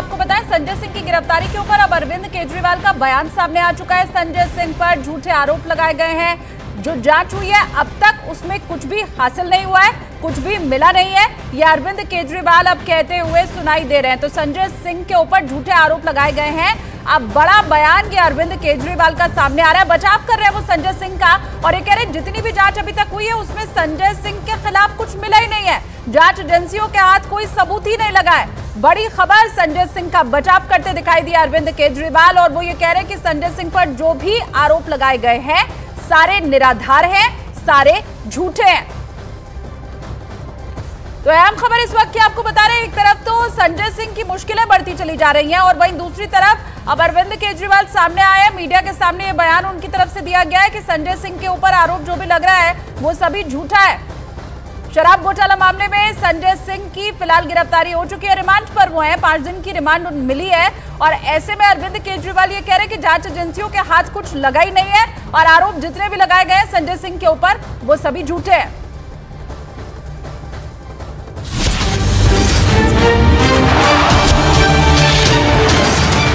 आपको बताएं, संजय सिंह की गिरफ्तारी के ऊपर अब अरविंद केजरीवाल का बयान सामने आ चुका है। संजय सिंह पर झूठे आरोप लगाए गए हैं। जो जांच हुई है अब तक उसमें कुछ भी हासिल नहीं हुआ है, कुछ भी मिला नहीं है, ये अरविंद केजरीवाल अब कहते हुए सुनाई दे रहे हैं। तो संजय सिंह के ऊपर झूठे आरोप लगाए गए हैं, अब बड़ा बयान ये अरविंद केजरीवाल का सामने आ रहा है। बचाव कर रहे हैं वो संजय सिंह का और ये कह रहे हैं जितनी भी जांच अभी तक हुई है उसमें संजय सिंह के खिलाफ कुछ मिला ही नहीं है, जांच एजेंसियों के हाथ कोई सबूत ही नहीं लगा है। बड़ी खबर, संजय सिंह का बचाव करते दिखाई दिया अरविंद केजरीवाल और वो ये कह रहे हैं कि संजय सिंह पर जो भी आरोप लगाए गए हैं सारे निराधार हैं, सारे झूठे हैं। तो अहम खबर इस वक्त की आपको बता रहे हैं, एक तरफ तो संजय सिंह की मुश्किलें बढ़ती चली जा रही हैं और वहीं दूसरी तरफ अब अरविंद केजरीवाल सामने आए हैं। मीडिया के सामने ये बयान उनकी तरफ से दिया गया है कि संजय सिंह के ऊपर आरोप जो भी लग रहा है वो सभी झूठा है। शराब घोटाला मामले में संजय सिंह की फिलहाल गिरफ्तारी हो चुकी है, रिमांड पर वो है, 5 दिन की रिमांड मिली है और ऐसे में अरविंद केजरीवाल ये कह रहे हैं कि जांच एजेंसियों के हाथ कुछ लगा ही नहीं है और आरोप जितने भी लगाए गए हैं संजय सिंह के ऊपर वो सभी झूठे हैं।